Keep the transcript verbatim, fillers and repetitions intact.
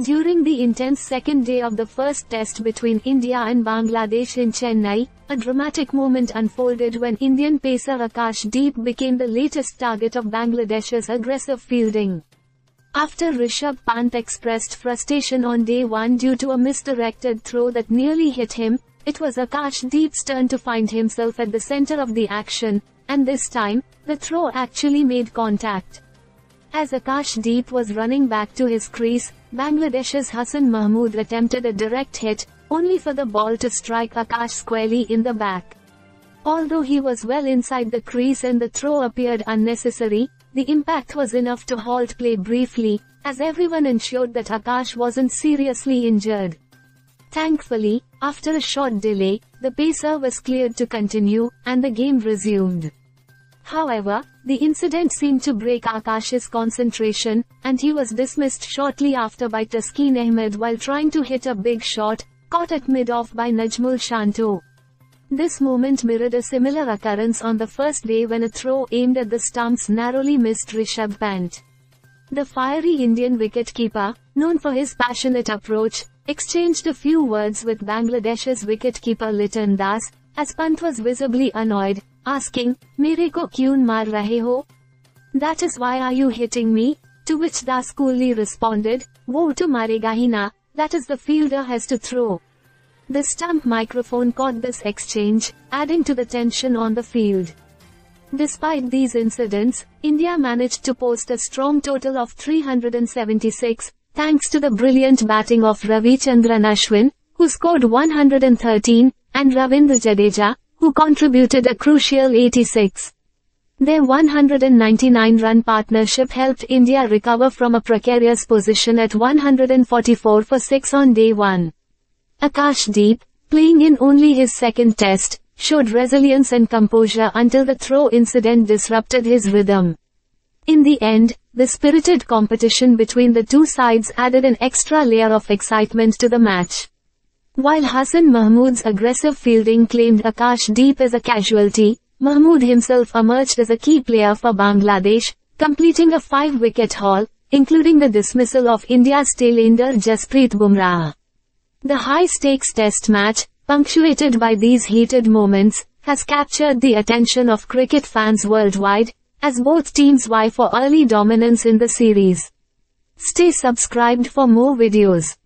During the intense second day of the first test between India and Bangladesh in Chennai, a dramatic moment unfolded when Indian pacer Akash Deep became the latest target of Bangladesh's aggressive fielding. After Rishabh Pant expressed frustration on day one due to a misdirected throw that nearly hit him, it was Akash Deep's turn to find himself at the center of the action, and this time, the throw actually made contact. As Akash Deep was running back to his crease, Bangladesh's Hasan Mahmud attempted a direct hit, only for the ball to strike Akash squarely in the back. Although he was well inside the crease and the throw appeared unnecessary, the impact was enough to halt play briefly, as everyone ensured that Akash wasn't seriously injured. Thankfully, after a short delay, the pacer was cleared to continue, and the game resumed. However, the incident seemed to break Akash's concentration, and he was dismissed shortly after by Taskeen Ahmed while trying to hit a big shot, caught at mid-off by Najmul Shanto. This moment mirrored a similar occurrence on the first day when a throw aimed at the stumps narrowly missed Rishabh Pant. The fiery Indian wicketkeeper, known for his passionate approach, exchanged a few words with Bangladesh's wicketkeeper Litton Das, as Pant was visibly annoyed, asking, "Mere ko kyun maar rahe ho? That is why are you hitting me?" To which Das coolly responded, "Woh to marega hi na, that is the fielder has to throw." The stump microphone caught this exchange, adding to the tension on the field. Despite these incidents, India managed to post a strong total of three hundred seventy-six, thanks to the brilliant batting of Ravichandran Ashwin, who scored one hundred thirteen, and Ravindra Jadeja, who contributed a crucial eighty-six. Their one hundred ninety-nine run partnership helped India recover from a precarious position at one hundred forty-four for six on day one. Akash Deep, playing in only his second test, showed resilience and composure until the throw incident disrupted his rhythm. In the end, the spirited competition between the two sides added an extra layer of excitement to the match. While Hasan Mahmud's aggressive fielding claimed Akash Deep as a casualty, Mahmud himself emerged as a key player for Bangladesh, completing a five-wicket haul, including the dismissal of India's tail-ender Jaspreet Bumrah. The high-stakes test match, punctuated by these heated moments, has captured the attention of cricket fans worldwide, as both teams vie for early dominance in the series. Stay subscribed for more videos.